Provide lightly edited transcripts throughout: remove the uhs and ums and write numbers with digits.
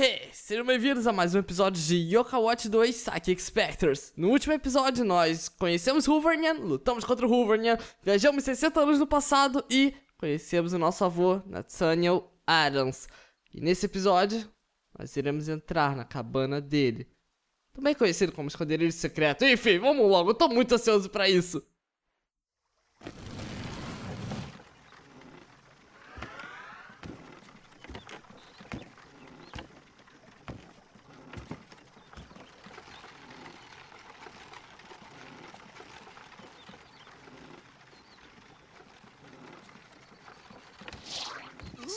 Hey, sejam bem-vindos a mais um episódio de Yo-Kai Watch 2 Psychic Specters. No último episódio nós conhecemos Hovernyan, lutamos contra o Hovernyan, viajamos 60 anos no passado e conhecemos o nosso avô, Nathaniel Adams. E nesse episódio nós iremos entrar na cabana dele, também conhecido como esconderijo secreto. Enfim, vamos logo, eu tô muito ansioso pra isso.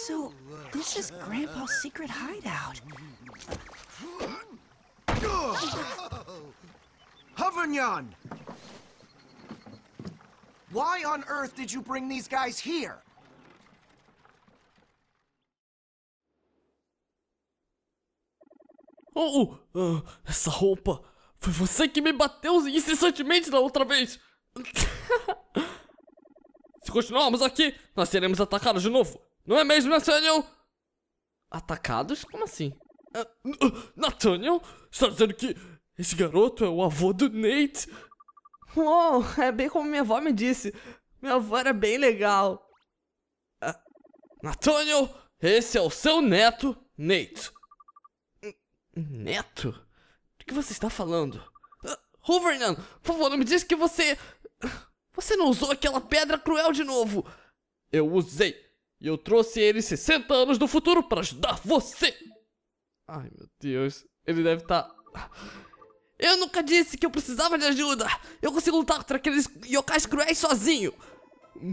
So, this is Grandpa's secret hideout. Hovernyan! Why on earth did you bring these guys here? Essa roupa... Foi você que me bateu incessantemente da outra vez! Se continuarmos aqui, nós seremos atacados de novo! Não é mesmo, Nathaniel? Atacados? Como assim? Nathaniel? Está dizendo que esse garoto é o avô do Nate? Uou, é bem como minha avó me disse. Minha avó era bem legal. Nathaniel, esse é o seu neto, Nate. Neto? Do que você está falando? Hovernyan, por favor, não me diz que você... Você não usou aquela pedra cruel de novo. Eu usei. E eu trouxe ele 60 anos do futuro pra ajudar você! Ai, meu Deus. Ele deve estar... Eu nunca disse que eu precisava de ajuda! Eu consigo lutar contra aqueles yokais cruéis sozinho!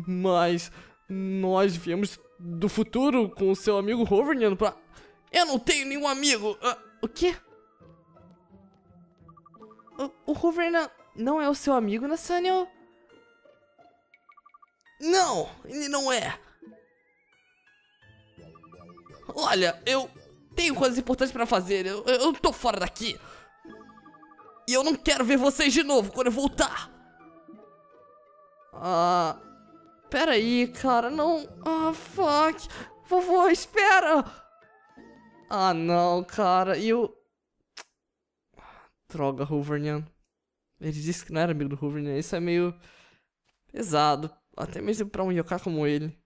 Mas... Nós viemos do futuro com o seu amigo Hovernyan pra... Eu não tenho nenhum amigo! O quê? O Hovernyan não é o seu amigo, Nathaniel? Não! Ele não é! Olha, eu tenho coisas importantes pra fazer, eu tô fora daqui. E eu não quero ver vocês de novo quando eu voltar. Peraí, cara, não... fuck. Vovô, espera. Não, cara, e eu... Droga, Hovernyan. Ele disse que não era amigo do Hovernyan, isso é meio... pesado, até mesmo pra um yokai como ele.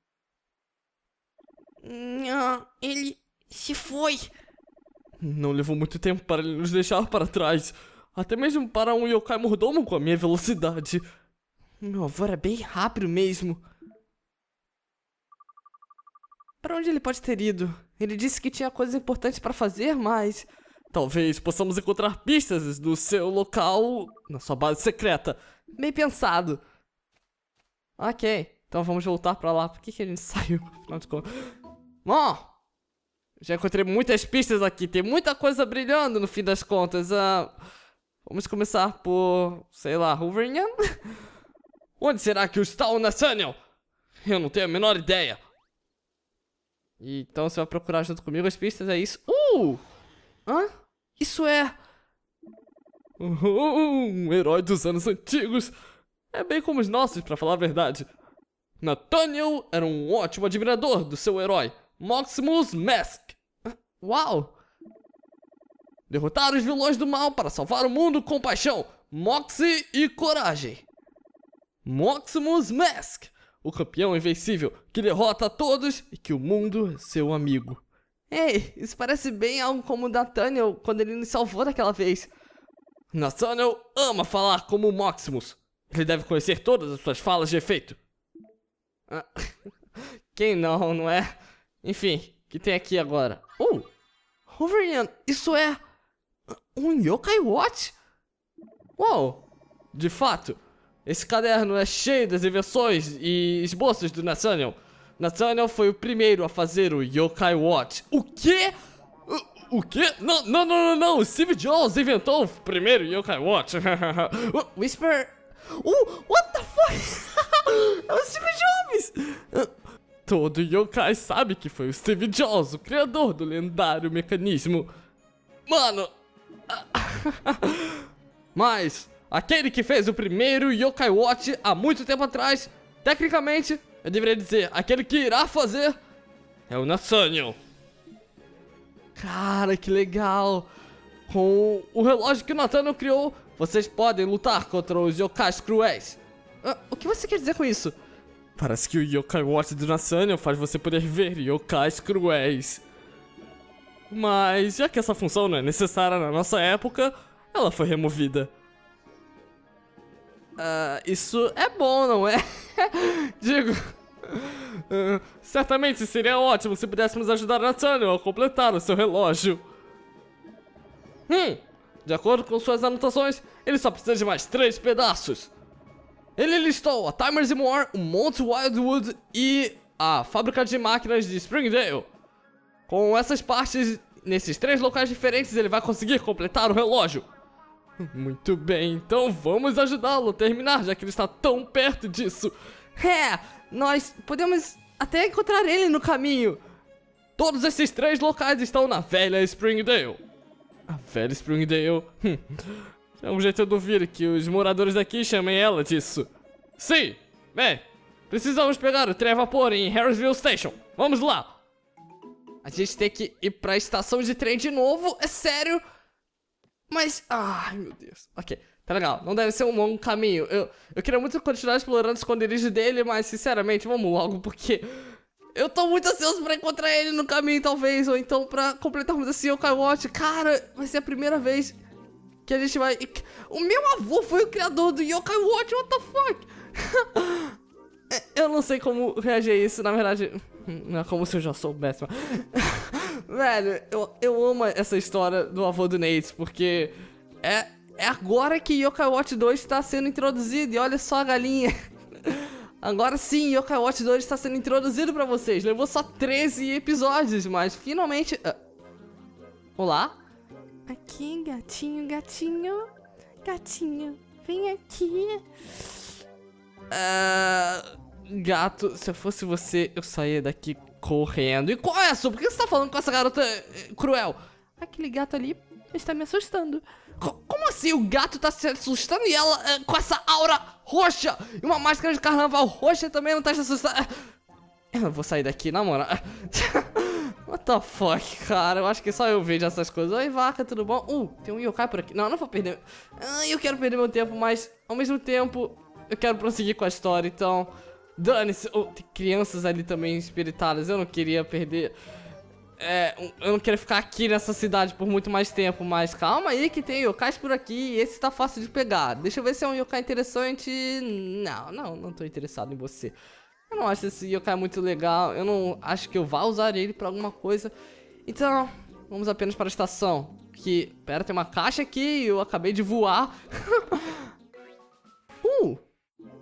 Ele se foi. Não levou muito tempo para ele nos deixar para trás. Até mesmo para um yokai mordomo com a minha velocidade. Meu avô era bem rápido mesmo. Para onde ele pode ter ido? Ele disse que tinha coisas importantes para fazer, mas... Talvez possamos encontrar pistas do seu local na sua base secreta. Bem pensado. Ok, então vamos voltar para lá. Por que que a gente saiu? Afinal de contas... Bom, já encontrei muitas pistas aqui, tem muita coisa brilhando no fim das contas. Vamos começar por, sei lá, Hovernyan? Onde será que está o Nathaniel? Eu não tenho a menor ideia. Então você vai procurar junto comigo as pistas, é isso? Hã? Isso é... um herói dos anos antigos. É bem como os nossos, pra falar a verdade. Nathaniel era um ótimo admirador do seu herói Moximous Mask. Uau! Derrotar os vilões do mal para salvar o mundo com paixão, moxie e coragem. Moximous Mask, o campeão invencível que derrota a todos e que o mundo é seu amigo. Ei, isso parece bem algo como o Nathaniel quando ele nos salvou daquela vez. Nathaniel ama falar como Moximous. Ele deve conhecer todas as suas falas de efeito. Quem não, não é? Enfim, o que tem aqui agora? Hovernyan, isso é... um Yo-Kai Watch? Uou! De fato, esse caderno é cheio das invenções e esboços do Nathaniel. Nathaniel foi o primeiro a fazer o Yo-Kai Watch. O quê? O quê? Não! O Steve Jobs inventou o primeiro Yo-Kai Watch. Whisper... what the fuck? É o Steve Jobs! Todo yokai sabe que foi o Steve Jobs, o criador do lendário mecanismo. Mano! Mas, aquele que fez o primeiro Yo-Kai Watch há muito tempo atrás, tecnicamente, eu deveria dizer, aquele que irá fazer é o Nathaniel. Cara, que legal! Com o relógio que o Nathaniel criou, vocês podem lutar contra os yokais cruéis. Ah, o que você quer dizer com isso? Parece que o Yo-Kai Watch do Nathaniel faz você poder ver yokais cruéis. Mas já que essa função não é necessária na nossa época, ela foi removida. Isso é bom, não é? Digo, certamente seria ótimo se pudéssemos ajudar Nathaniel a completar o seu relógio. De acordo com suas anotações, ele só precisa de mais 3 pedaços. Ele listou a Timers & More, o Mount Wildwood e a fábrica de máquinas de Springdale. Com essas partes, nesses 3 locais diferentes, ele vai conseguir completar o relógio. Muito bem, então vamos ajudá-lo a terminar, já que ele está tão perto disso. É, nós podemos até encontrar ele no caminho. Todos esses 3 locais estão na velha Springdale. A velha Springdale... É um jeito de eu duvido que os moradores daqui chamem ela disso. Sim, bem, precisamos pegar o trem a vapor em Harrisville Station. Vamos lá. A gente tem que ir pra estação de trem de novo, é sério? Mas, ai meu Deus. Ok, tá legal, não deve ser um longo caminho. Eu queria muito continuar explorando o esconderijo dele, mas sinceramente, vamos logo, porque eu tô muito ansioso pra encontrar ele no caminho, talvez. Ou então pra completarmos esse Yo-Kai Watch. Cara, vai ser a primeira vez que a gente vai... O meu avô foi o criador do Yo-Kai Watch, what the fuck? Eu não sei como reagir a isso, na verdade. Não é como se eu já soubesse. Velho, eu amo essa história do avô do Nate, porque é agora que Yo-Kai Watch 2 está sendo introduzido. E olha só a galinha. Agora sim, Yo-Kai Watch 2 está sendo introduzido pra vocês. Levou só 13 episódios, mas finalmente... Olá? Aqui, gatinho, gatinho. Gatinho, vem aqui. Gato, se eu fosse você, eu saía daqui correndo. E qual é a sua? Por que você tá falando com essa garota cruel? Aquele gato ali está me assustando. Como assim? O gato tá se assustando e ela com essa aura roxa e uma máscara de carnaval roxa também não tá se assustando? Eu vou sair daqui, na moral. What the fuck, cara? Eu acho que só eu vejo essas coisas. Oi, vaca, tudo bom? Tem um yokai por aqui. Não, eu não vou perder. Eu quero perder meu tempo, mas ao mesmo tempo eu quero prosseguir com a história, então dane-se. Tem crianças ali também espiritadas. Eu não queria perder. Eu não queria ficar aqui nessa cidade por muito mais tempo, mas calma aí que tem yokais por aqui e esse tá fácil de pegar. Deixa eu ver se é um yokai interessante. Não tô interessado em você. Eu não acho esse yokai muito legal. Eu não acho que eu vá usar ele pra alguma coisa. Então, vamos apenas para a estação. Que, pera, tem uma caixa aqui. Eu acabei de voar.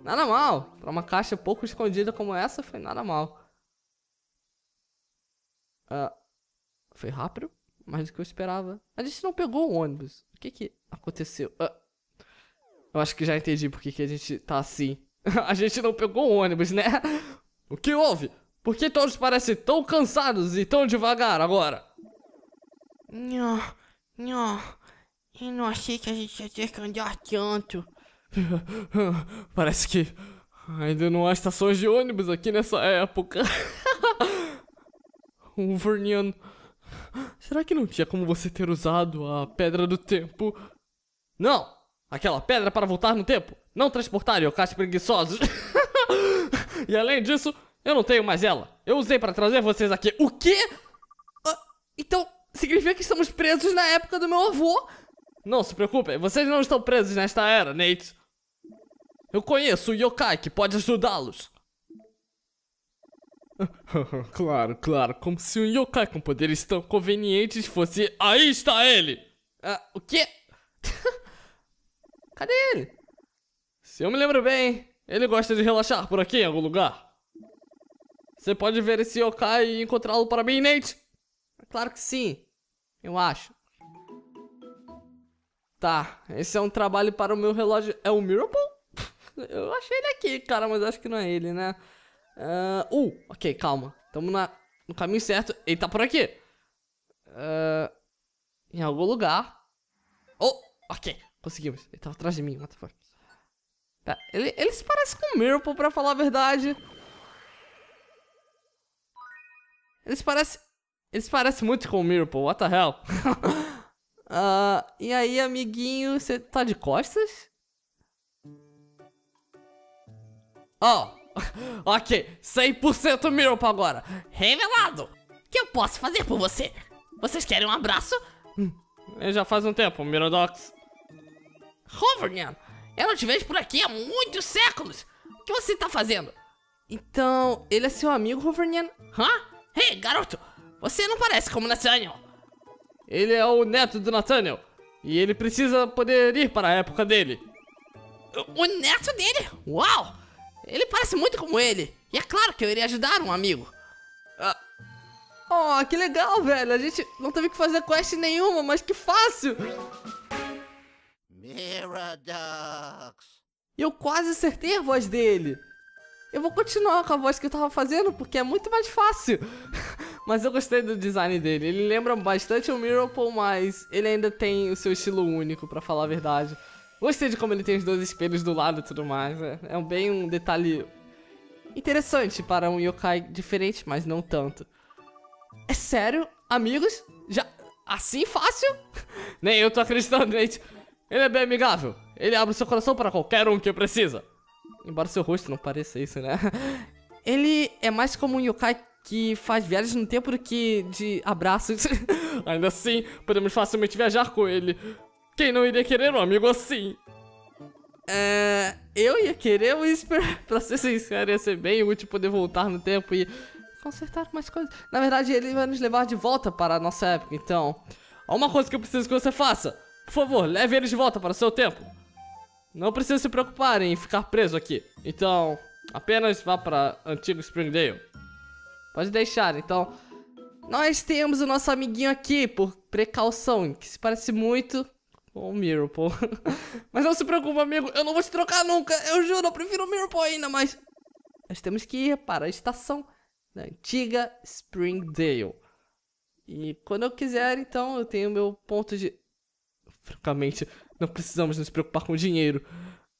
Nada mal. Pra uma caixa pouco escondida como essa, foi nada mal. Foi rápido, mais do que eu esperava. A gente não pegou o ônibus. O que que aconteceu? Eu acho que já entendi por que a gente tá assim. A gente não pegou o ônibus, né? O que houve? Por que todos parecem tão cansados e tão devagar agora? Eu não achei que a gente ia ter que andar tanto. Parece que ainda não há estações de ônibus aqui nessa época. Hovernyan, será que não tinha como você ter usado a pedra do tempo? Não! Aquela pedra para voltar no tempo. Não transportar yokais preguiçosos. E além disso, eu não tenho mais ela. Eu usei para trazer vocês aqui. O quê? Então, significa que estamos presos na época do meu avô? Não se preocupem, vocês não estão presos nesta era, Nate. Eu conheço o yokai que pode ajudá-los. Claro, claro. Como se um yokai com poderes tão convenientes fosse... Aí está ele! O quê? Cadê ele? Se eu me lembro bem, ele gosta de relaxar por aqui em algum lugar. Você pode ver esse yokai e encontrá-lo para mim, Nate? Claro que sim, eu acho. Tá, esse é um trabalho para o meu relógio. É o Mirrorpool? Eu achei ele aqui, cara, mas acho que não é ele, né? Ok, calma. Estamos no caminho certo. Ele tá por aqui. Em algum lugar. Ok. Conseguimos. Ele tava atrás de mim. What the fuck? Tá, ele se parece com o Mirrorpool, pra falar a verdade. Ele se parece... Eles parecem muito com o Mirrorpool, what the hell? E aí, amiguinho, você tá de costas? Oh, ok, 100% Mirrorpool agora. Revelado! O que eu posso fazer por você? Vocês querem um abraço? Já faz um tempo, Mirrordocs. Hovernyan, eu não te vejo por aqui há muitos séculos. O que você tá fazendo? Então, ele é seu amigo, Hovernyan? Hã? Ei, garoto, você não parece como Nathaniel. Ele é o neto do Nathaniel. E ele precisa poder ir para a época dele. O neto dele? Uau! Ele parece muito como ele. E é claro que eu iria ajudar um amigo. Oh, que legal, velho. A gente não teve que fazer quest nenhuma, mas que fácil. Mirrordocs. Eu quase acertei a voz dele. Eu vou continuar com a voz que eu tava fazendo, porque é muito mais fácil. Mas eu gostei do design dele. Ele lembra bastante o Mirrorpool, mas ele ainda tem o seu estilo único, pra falar a verdade. Gostei de como ele tem os dois espelhos do lado e tudo mais, né? É bem um detalhe interessante para um yokai diferente, mas não tanto. É sério? Amigos? Já? Assim fácil? Nem eu tô acreditando, gente. Ele é bem amigável. Ele abre seu coração para qualquer um que precisa. Embora seu rosto não pareça isso, né? Ele é mais como um yokai que faz viagens no tempo do que de abraços. Ainda assim, podemos facilmente viajar com ele. Quem não iria querer um amigo assim? Eu ia querer o Whisper. Pra ser sincero, ia ser bem útil poder voltar no tempo e consertar mais coisas. Na verdade, ele vai nos levar de volta para a nossa época, então... Há uma coisa que eu preciso que você faça. Por favor, leve eles de volta para o seu tempo. Não precisa se preocupar em ficar preso aqui. Então, apenas vá para antigo Springdale. Pode deixar, então. Nós temos o nosso amiguinho aqui, por precaução, que se parece muito com o Mirrorpool. Mas não se preocupa, amigo, eu não vou te trocar nunca. Eu juro, eu prefiro o Mirrorpool ainda, mas... Nós temos que ir para a estação da antiga Springdale. E quando eu quiser, então, eu tenho meu ponto de... Francamente... Não precisamos nos preocupar com dinheiro.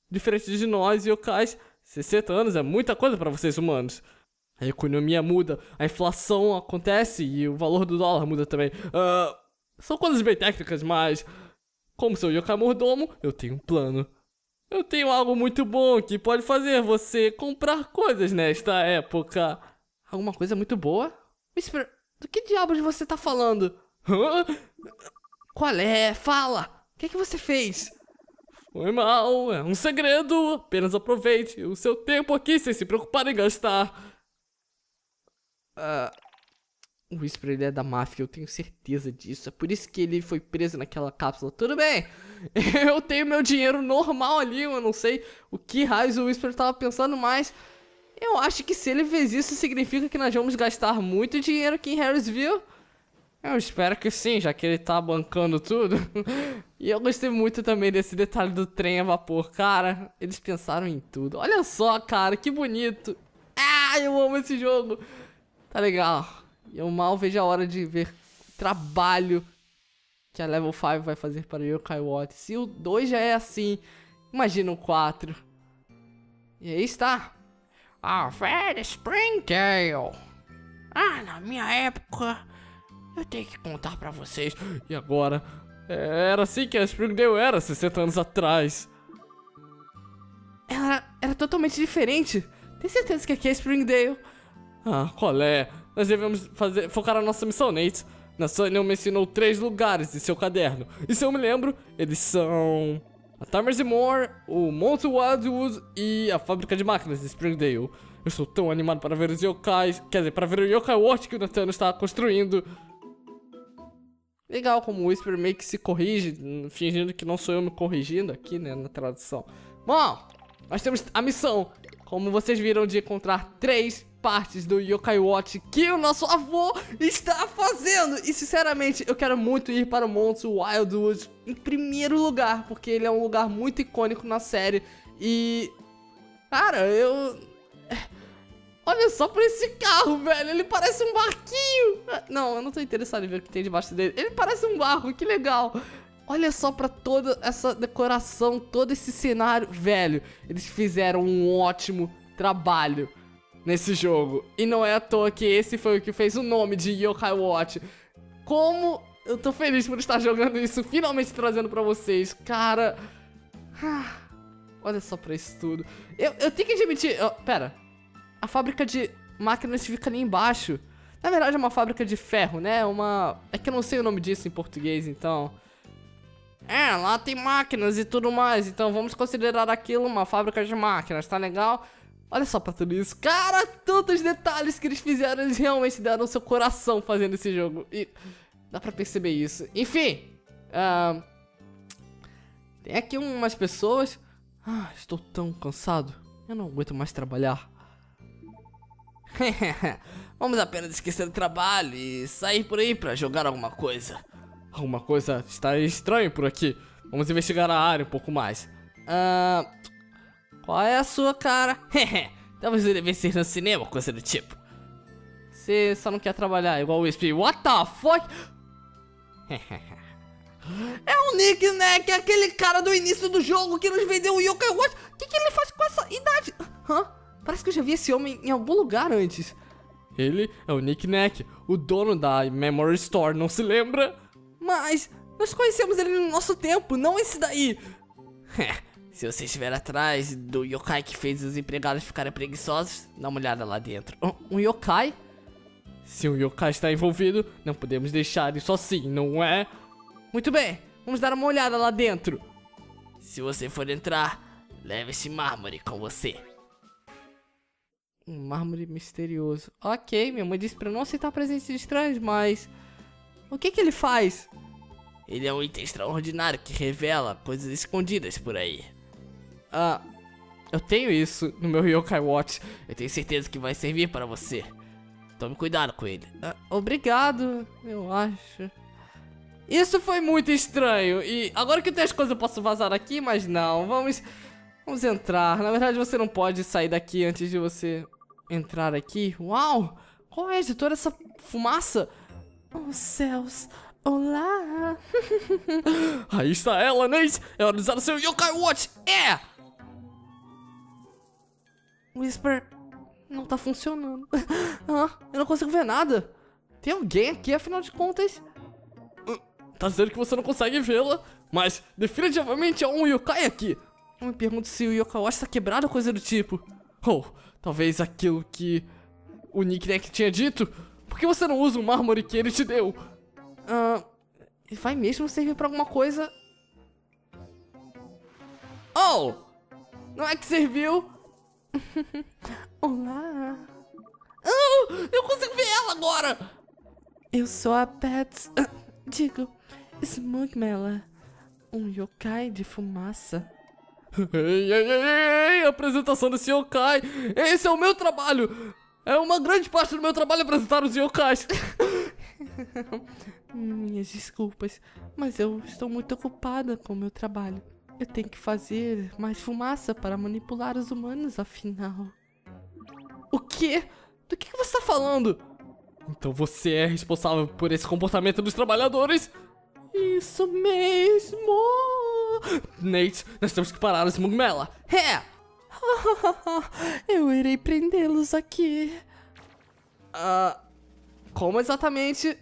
Diferente de nós, yokais, 60 anos é muita coisa para vocês humanos. A economia muda, a inflação acontece e o valor do dólar muda também. São coisas bem técnicas, mas... Como seu yokai mordomo, eu tenho um plano. Eu tenho algo muito bom que pode fazer você comprar coisas nesta época. Alguma coisa muito boa? Whisper, do que diabos você tá falando? Hã? Qual é? Fala! O que você fez? Foi mal, é um segredo. Apenas aproveite o seu tempo aqui sem se preocupar em gastar. O Whisper, ele é da máfia, eu tenho certeza disso. É por isso que ele foi preso naquela cápsula. Tudo bem, eu tenho meu dinheiro normal ali. Eu não sei o que raios o Whisper estava pensando, mas... Eu acho que se ele fez isso, significa que nós vamos gastar muito dinheiro aqui em Harrisville. Eu espero que sim, já que ele tá bancando tudo. E eu gostei muito também desse detalhe do trem a vapor. Cara, eles pensaram em tudo. Olha só, cara, que bonito. Ah, eu amo esse jogo. Tá legal. Eu mal vejo a hora de ver o trabalho que a Level 5 vai fazer para o Yo-Kai Watch. Se o 2 já é assim, imagina o 4. E aí está. A velha Springdale. Ah, na minha época... Eu tenho que contar pra vocês. E agora? Era assim que a Springdale era 60 anos atrás. Ela era totalmente diferente. Tem certeza que aqui é Springdale? Ah, qual é? Nós devemos focar na nossa missão, Nate. Nathaniel me ensinou 3 lugares de seu caderno. E se eu me lembro, eles são... A Timers & More, o Mount Wildwood e a fábrica de máquinas de Springdale. Eu estou tão animado para ver os yokais... Quer dizer, para ver o Yo-Kai Watch que o Nathaniel está construindo. Legal como o Whisper meio que se corrige, fingindo que não sou eu me corrigindo aqui, né, na tradução. Bom, nós temos a missão, como vocês viram, de encontrar 3 partes do Yo-Kai Watch que o nosso avô está fazendo. E, sinceramente, eu quero muito ir para o Mount Wildwood em primeiro lugar, porque ele é um lugar muito icônico na série. E, cara, eu... Olha só pra esse carro, velho. Ele parece um barquinho. Não, eu não tô interessado em ver o que tem debaixo dele. Ele parece um barco, que legal. Olha só pra toda essa decoração, todo esse cenário, velho. Eles fizeram um ótimo trabalho. nesse jogo. E não é à toa que esse foi o que fez o nome de Yo-Kai Watch. Como eu tô feliz por estar jogando isso, finalmente trazendo pra vocês. Cara... Olha só pra isso tudo. Eu tenho que admitir... pera. A fábrica de máquinas fica ali embaixo. Na verdade é uma fábrica de ferro, né? É que eu não sei o nome disso em português, então... É, lá tem máquinas e tudo mais. Então vamos considerar aquilo uma fábrica de máquinas, tá legal? Olha só pra tudo isso. Cara, tantos detalhes que eles fizeram. Eles realmente deram o seu coração fazendo esse jogo. E dá pra perceber isso. Enfim. Tem aqui umas pessoas... estou tão cansado. Eu não aguento mais trabalhar. Vamos apenas esquecer o trabalho e sair por aí pra jogar alguma coisa. Alguma coisa está estranho por aqui. Vamos investigar a área um pouco mais. Qual é a sua cara? Talvez eu devesse ir no cinema, coisa do tipo. Você só não quer trabalhar igual o Espírito. What the fuck? É o Nick-Nack, aquele cara do início do jogo que nos vendeu o Yo-Kai Watch. O que ele faz com essa idade? Parece que eu já vi esse homem em algum lugar antes. Ele é o Nick-Nack, o dono da Memory Store, não se lembra? Mas nós conhecemos ele no nosso tempo, não esse daí. Se você estiver atrás do yokai que fez os empregados ficarem preguiçosos, dá uma olhada lá dentro. Um yokai? Se um yokai está envolvido, não podemos deixar isso assim, não é? Muito bem, vamos dar uma olhada lá dentro. Se você for entrar, leve este mármore com você. Um mármore misterioso. Ok, minha mãe disse pra não aceitar presença de estranhos, mas... o que que ele faz? Ele é um item extraordinário que revela coisas escondidas por aí. Eu tenho isso no meu Yo-Kai Watch. Eu tenho certeza que vai servir para você. Tome cuidado com ele. Obrigado, eu acho. Isso foi muito estranho. E agora que eu tenho as coisas eu posso vazar aqui, mas não. Vamos entrar. Na verdade você não pode sair daqui antes de você entrar aqui. Uau, qual é de toda essa fumaça? Oh, céus. Olá. Aí está ela, Nate. É hora de usar o seu Yo-Kai Watch. É. Whisper não tá funcionando. Eu não consigo ver nada. Tem alguém aqui, afinal de contas? Tá dizendo que você não consegue vê-la, mas definitivamente há um yokai aqui. Eu me pergunto se o Yo-Kai Watch tá quebrado ou coisa do tipo. Ou talvez aquilo que o Nick-Nack tinha dito. Por que você não usa o mármore que ele te deu? Vai mesmo servir pra alguma coisa? Oh! Não é que serviu? Olá! Oh, eu consigo ver ela agora! Eu sou a Bads... digo, Smogmella. Um yokai de fumaça. Ei, apresentação desse yokai! Esse é o meu trabalho! É uma grande parte do meu trabalho apresentar os yokais. Minhas desculpas, mas eu estou muito ocupada com o meu trabalho. Eu tenho que fazer mais fumaça para manipular os humanos, afinal. O quê? Do que você está falando? Então você é responsável por esse comportamento dos trabalhadores? Isso mesmo! Nate, nós temos que parar esse Mugmela. Eu irei prendê-los aqui. Como exatamente?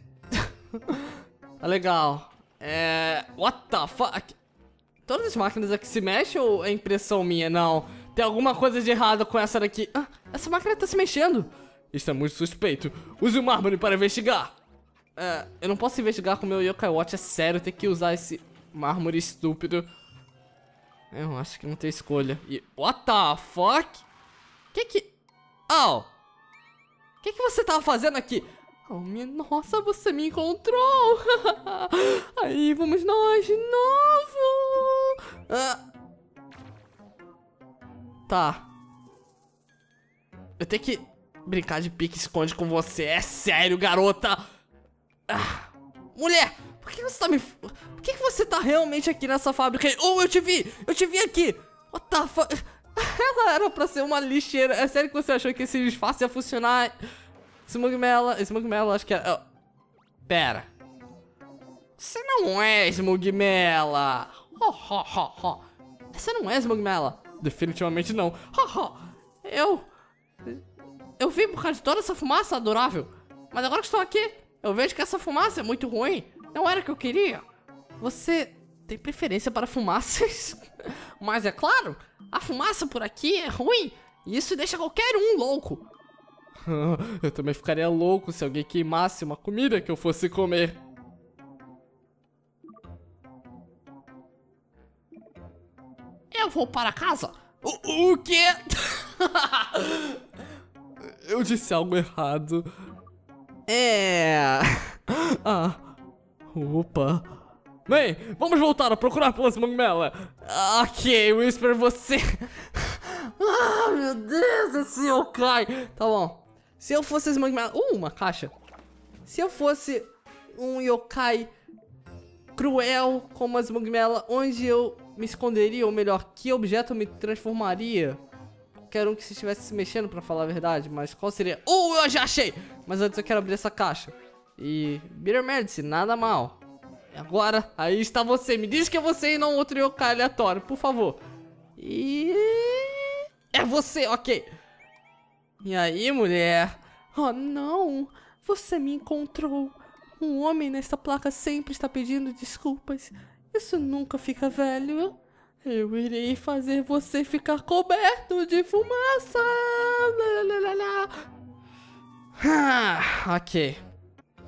Tá legal. What the fuck? Todas as máquinas aqui se mexem ou é impressão minha? Não. Tem alguma coisa de errado com essa daqui. Essa máquina tá se mexendo. Isso é muito suspeito. Use o mármore para investigar. Eu não posso investigar com o meu Yo-Kai Watch. É sério, tem que usar esse mármore estúpido. Eu acho que não tem escolha. E... what the fuck? Que... oh! Que você tava fazendo aqui? Oh, minha nossa, você me encontrou! Aí, vamos nós de novo! Tá. Eu tenho que brincar de pique-esconde com você. É sério, garota! Mulher! Por que você tá me... por que você tá realmente aqui nessa fábrica? Oh, eu te vi aqui. What the fuck? Ela era pra ser uma lixeira. É sério que você achou que esse disfarce ia funcionar? Smogmella, acho que era... pera. Você não é Smogmella. Você não é Smogmella. Definitivamente não. Eu... eu vim por causa de toda essa fumaça adorável. Mas agora que estou aqui, eu vejo que essa fumaça é muito ruim. Não era o que eu queria. Você tem preferência para fumaças? Mas é claro, a fumaça por aqui é ruim. E isso deixa qualquer um louco. Eu também ficaria louco se alguém queimasse uma comida que eu fosse comer. Eu vou para casa. O quê? Eu disse algo errado. É... Ah... Opa... Bem, vamos voltar a procurar pelas Mugmela. Ok, Whisper, você... Ah, meu Deus, esse yokai. Tá bom. Se eu fosse as Mugmela... uma caixa. Se eu fosse um yokai cruel como as Mugmela, onde eu me esconderia? Ou melhor, que objeto eu me transformaria? Qualquer um que se estivesse se mexendo, pra falar a verdade. Mas qual seria? Eu já achei! Mas antes eu quero abrir essa caixa. E... Bitter Medicine, nada mal. Agora, aí está você. Me diz que é você e não outro yokai aleatório, por favor. E... é você, ok. E aí, mulher? Oh, não. Você me encontrou. Um homem nesta placa sempre está pedindo desculpas. Isso nunca fica velho. Eu irei fazer você ficar coberto de fumaça. Ah, ok.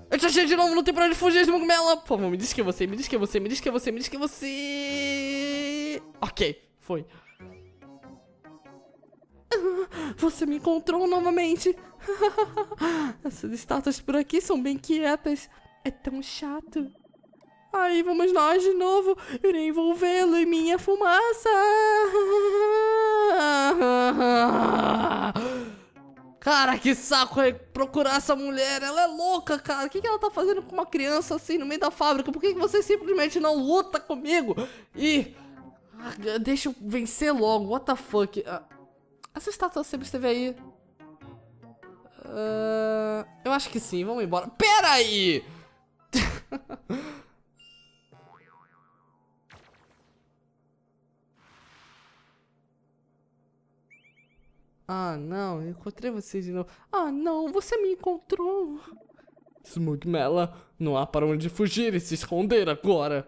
Eu te achei de novo, não tem pra onde fugir, Smogmella. Por favor, me diz que é você, me diz que é você, me diz que é você, me diz que é você. Ok, foi. Você me encontrou novamente. Essas estátuas por aqui são bem quietas. É tão chato. Aí vamos nós de novo. Irei envolvê-lo em minha fumaça. Cara, que saco é procurar essa mulher. Ela é louca, cara. O que ela tá fazendo com uma criança assim no meio da fábrica? Por que você simplesmente não luta comigo? E... deixa eu vencer logo. What the fuck? Essa estátua sempre esteve aí. Eu acho que sim. Vamos embora. Pera aí! Ah, não, eu encontrei você de novo. Ah, não, você me encontrou. Smogmella, não há para onde fugir e se esconder agora.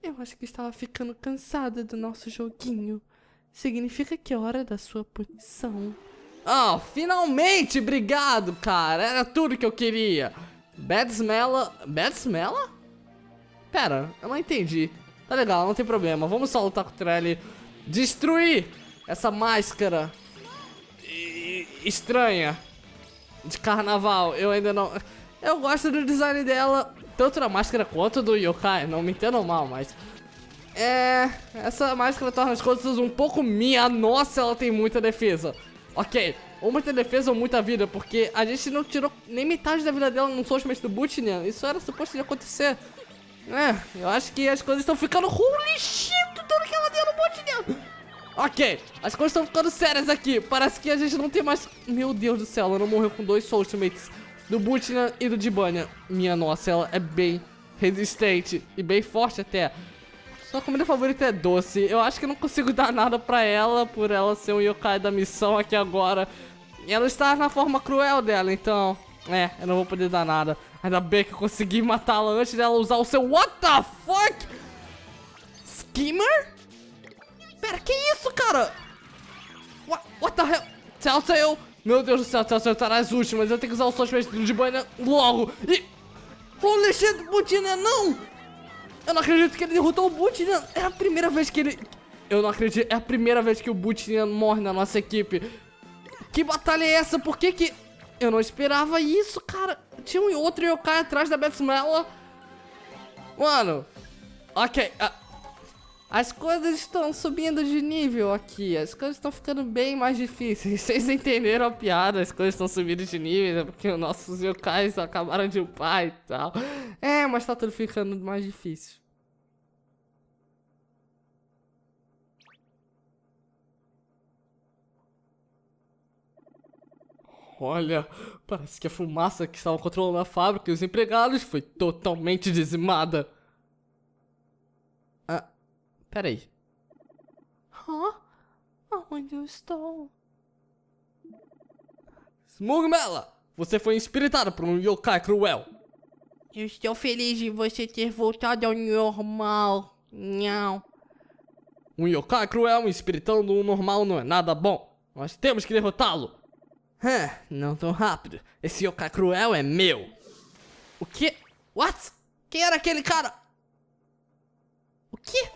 Eu acho que estava ficando cansada do nosso joguinho. Significa que é hora da sua punição. Ah, finalmente, obrigado, cara. Era tudo que eu queria. Badsmella... Badsmella? Pera, eu não entendi. Tá legal, não tem problema. Vamos só lutar contra ele. Destruir essa máscara estranha de carnaval. Eu ainda não... eu gosto do design dela, tanto da máscara quanto do yokai, não me entendam mal, mas... é... essa máscara torna as coisas um pouco minha. Nossa, ela tem muita defesa. Ok, ou muita defesa ou muita vida, porque a gente não tirou nem metade da vida dela no Sosmas do Buchinyan. Isso era suposto de acontecer. É, eu acho que as coisas estão ficando... holy shit, tudo que ela deu no Buchinyan. Ok, as coisas estão ficando sérias aqui. Parece que a gente não tem mais... meu Deus do céu, ela não morreu com dois Soulmates, do Buchinyan e do Dibanya. Minha nossa, ela é bem resistente e bem forte até. Sua comida favorita é doce. Eu acho que não consigo dar nada pra ela por ela ser um yokai da missão aqui agora. E ela está na forma cruel dela, então... é, eu não vou poder dar nada. Ainda bem que eu consegui matá-la antes dela usar o seu... what the fuck? Skimmer? Pera, que isso, cara? What the hell? Telltale? Meu Deus do céu, Telltale tá nas últimas. Eu tenho que usar o Sosmas do Dibanya logo. E... holy shit, Buchinyan, não! Eu não acredito que ele derrotou o Buchinyan. É a primeira vez que ele... eu não acredito. É a primeira vez que o Buchinyan morre na nossa equipe. Que batalha é essa? Por que que... eu não esperava isso, cara. Tinha um outro yokai atrás da Badsmella. Mano. Ok, as coisas estão subindo de nível aqui. As coisas estão ficando bem mais difíceis. Vocês entenderam a piada? As coisas estão subindo de nível, porque os nossos yokais acabaram de upar e tal. É, mas tá tudo ficando mais difícil. Olha, parece que a fumaça que estava controlando a fábrica e os empregados foi totalmente dizimada. Peraí. Hã? Onde eu estou? Smogmella, você foi inspirada por um yokai cruel. Eu estou feliz de você ter voltado ao normal. Não. Um yokai cruel espiritando um normal não é nada bom. Nós temos que derrotá-lo. Não tão rápido. Esse yokai cruel é meu. O quê? What? Quem era aquele cara? O quê?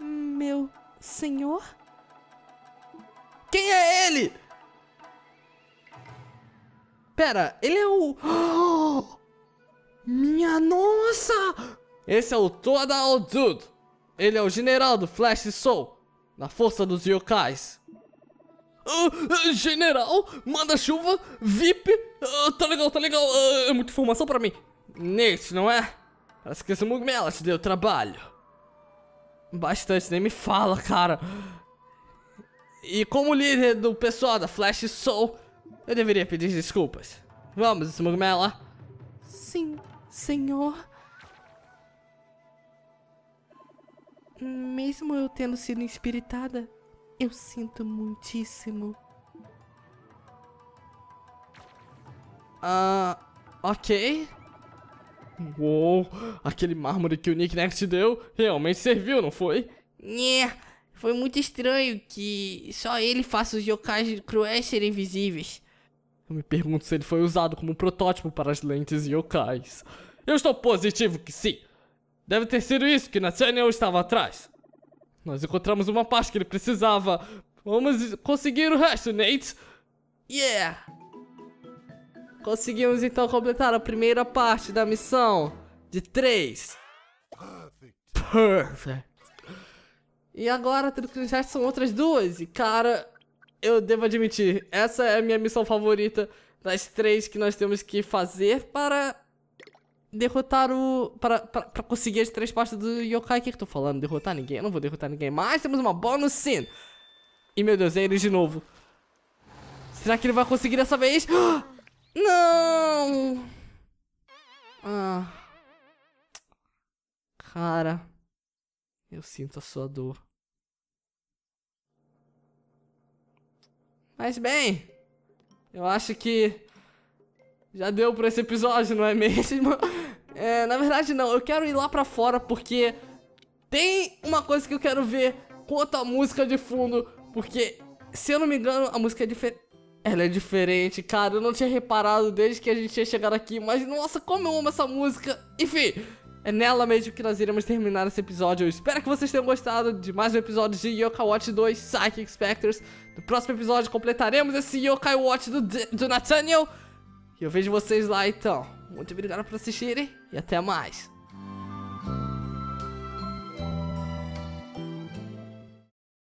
Meu senhor? Quem é ele? Pera, ele é o... Oh! Minha nossa! Esse é o Toda Old Dude. Ele é o general do Flash Soul, na força dos yokais. General, manda-chuva, VIP, tá legal, é muita informação pra mim. Nate, não é? Parece que esse Mugmela te deu trabalho. Bastante, nem me fala, cara. E como líder do pessoal da Flash Soul, eu deveria pedir desculpas. Vamos, esse Mugmela. Sim, senhor. Mesmo eu tendo sido espiritada, eu sinto muitíssimo. Ok. Uou, aquele mármore que o Nick-Nack te deu realmente serviu, não foi? Foi muito estranho que só ele faça os yokais cruéis serem visíveis. Eu me pergunto se ele foi usado como um protótipo para as lentes yokais. Eu estou positivo que sim. Deve ter sido isso que Nathaniel estava atrás. Nós encontramos uma parte que ele precisava. Vamos conseguir o resto, Nate. Conseguimos então completar a primeira parte da missão de 3. Perfect. E agora tudo que nos resta são outras 2. E cara, eu devo admitir, essa é a minha missão favorita das 3 que nós temos que fazer para... derrotar o... Pra conseguir as 3 partes do yokai. O que eu tô falando? Derrotar ninguém? Eu não vou derrotar ninguém. Mas temos uma bônus scene. E meu Deus, é ele de novo. Será que ele vai conseguir dessa vez? Não! Cara, eu sinto a sua dor. Mas bem, eu acho que já deu pra esse episódio, não é mesmo? Na verdade não, eu quero ir lá pra fora porque tem uma coisa que eu quero ver quanto à música de fundo. Porque, se eu não me engano, a música é diferente. Ela é diferente, cara, eu não tinha reparado desde que a gente tinha chegado aqui. Mas, nossa, como eu amo essa música. Enfim, é nela mesmo que nós iremos terminar esse episódio. Eu espero que vocês tenham gostado de mais um episódio de Yo-Kai Watch 2 Psychic Specters. No próximo episódio completaremos esse Yo-Kai Watch do Nathaniel. E eu vejo vocês lá, então. Muito obrigado por assistirem e até mais.